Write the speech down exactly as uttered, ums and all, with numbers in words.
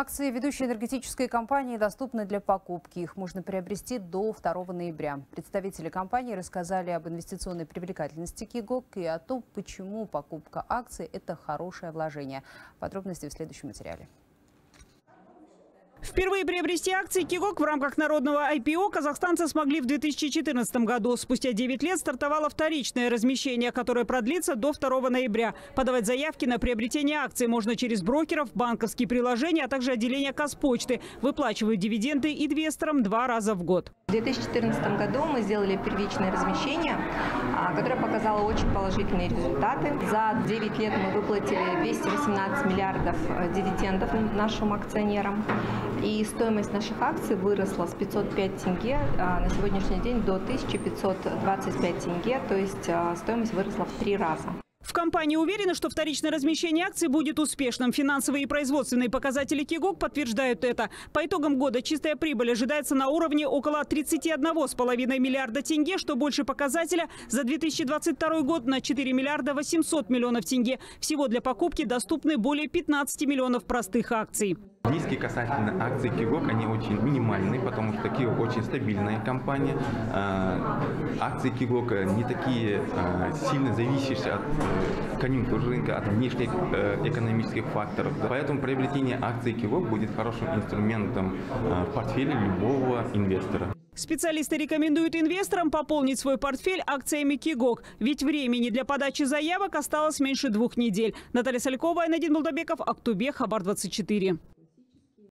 Акции ведущей энергетической компании доступны для покупки. Их можно приобрести до второго ноября. Представители компании рассказали об инвестиционной привлекательности КЕГОК и о том, почему покупка акций – это хорошее вложение. Подробности в следующем материале. Впервые приобрести акции КЕГОК в рамках народного ай пи о казахстанцы смогли в две тысячи четырнадцатом году. Спустя девять лет стартовало вторичное размещение, которое продлится до второго ноября. Подавать заявки на приобретение акций можно через брокеров, банковские приложения, а также отделение Казпочты. Выплачивают дивиденды инвесторам два раза в год. В две тысячи четырнадцатом году мы сделали первичное размещение, которое показало очень положительные результаты. За девять лет мы выплатили двести восемнадцать миллиардов дивидендов нашим акционерам. И стоимость наших акций выросла с пятьсот пять тенге на сегодняшний день до тысячи пятисот двадцати пяти тенге, то есть стоимость выросла в три раза. В компании уверены, что вторичное размещение акций будет успешным. Финансовые и производственные показатели КЕГОК подтверждают это. По итогам года чистая прибыль ожидается на уровне около тридцати одного с половиной миллиарда тенге, что больше показателя за две тысячи двадцать второй год на четыре миллиарда восемьсот миллионов тенге. Всего для покупки доступны более пятнадцати миллионов простых акций. Риски касательно акций КЕГОК, они очень минимальны, потому что КЕГОК очень стабильная компания. Акции КЕГОК не такие сильно зависящие от конъюнктуры рынка, от внешних экономических факторов. Поэтому приобретение акций КЕГОК будет хорошим инструментом в портфеле любого инвестора. Специалисты рекомендуют инвесторам пополнить свой портфель акциями КЕГОК, ведь времени для подачи заявок осталось меньше двух недель. Наталья Салькова, Надин Мулдабеков, Актубе, Хабар двадцать четыре.